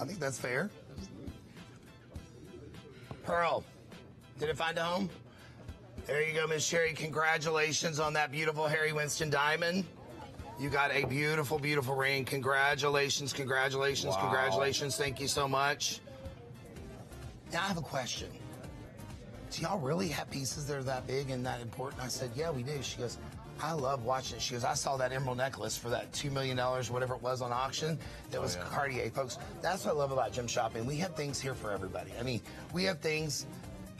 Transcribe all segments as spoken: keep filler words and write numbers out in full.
I think that's fair. Pearl, did it find a home? There you go, Miss Sherry. Congratulations on that beautiful Harry Winston diamond. You got a beautiful, beautiful ring. Congratulations, congratulations, wow. congratulations. Thank you so much. Now I have a question. Do y'all really have pieces that are that big and that important? I said, yeah, we do. She goes, I love watching it. She goes, I saw that emerald necklace for that two million dollars, whatever it was on auction. That was oh, yeah. Cartier, folks. That's what I love about Gem Shopping. We have things here for everybody. I mean, we have things,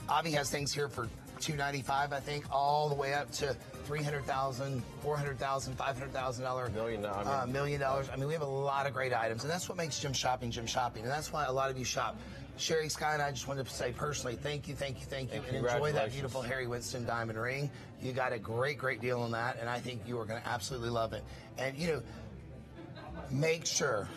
Avi has things here for two ninety-five, I think, all the way up to three hundred thousand dollars, four hundred thousand dollars, five hundred thousand dollars, million, uh, I mean, million dollars. I mean, we have a lot of great items, and that's what makes Gem Shopping, Gem Shopping, and that's why a lot of you shop. Sherry Sky and I just wanted to say personally, thank you, thank you, thank you, and, and enjoy that beautiful Harry Winston diamond ring. You got a great, great deal on that, and I think you are going to absolutely love it. And, you know, make sure,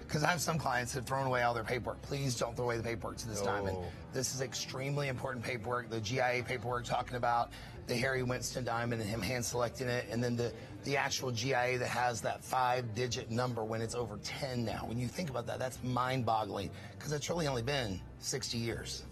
because I have some clients that have thrown away all their paperwork. Please don't throw away the paperwork to this oh. diamond. This is extremely important paperwork. The G I A paperwork talking about the Harry Winston diamond and him hand selecting it, and then the, the actual G I A that has that five digit number when it's over ten now. When you think about that, that's mind boggling because it's really only been sixty years.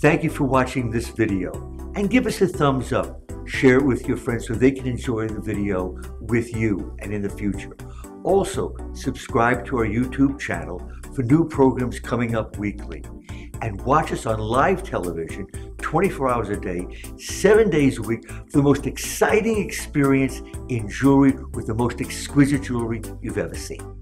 Thank you for watching this video, and give us a thumbs up. Share it with your friends so they can enjoy the video with you and in the future. Also, subscribe to our YouTube channel for new programs coming up weekly, and watch us on live television twenty-four hours a day, seven days a week for the most exciting experience in jewelry with the most exquisite jewelry you've ever seen.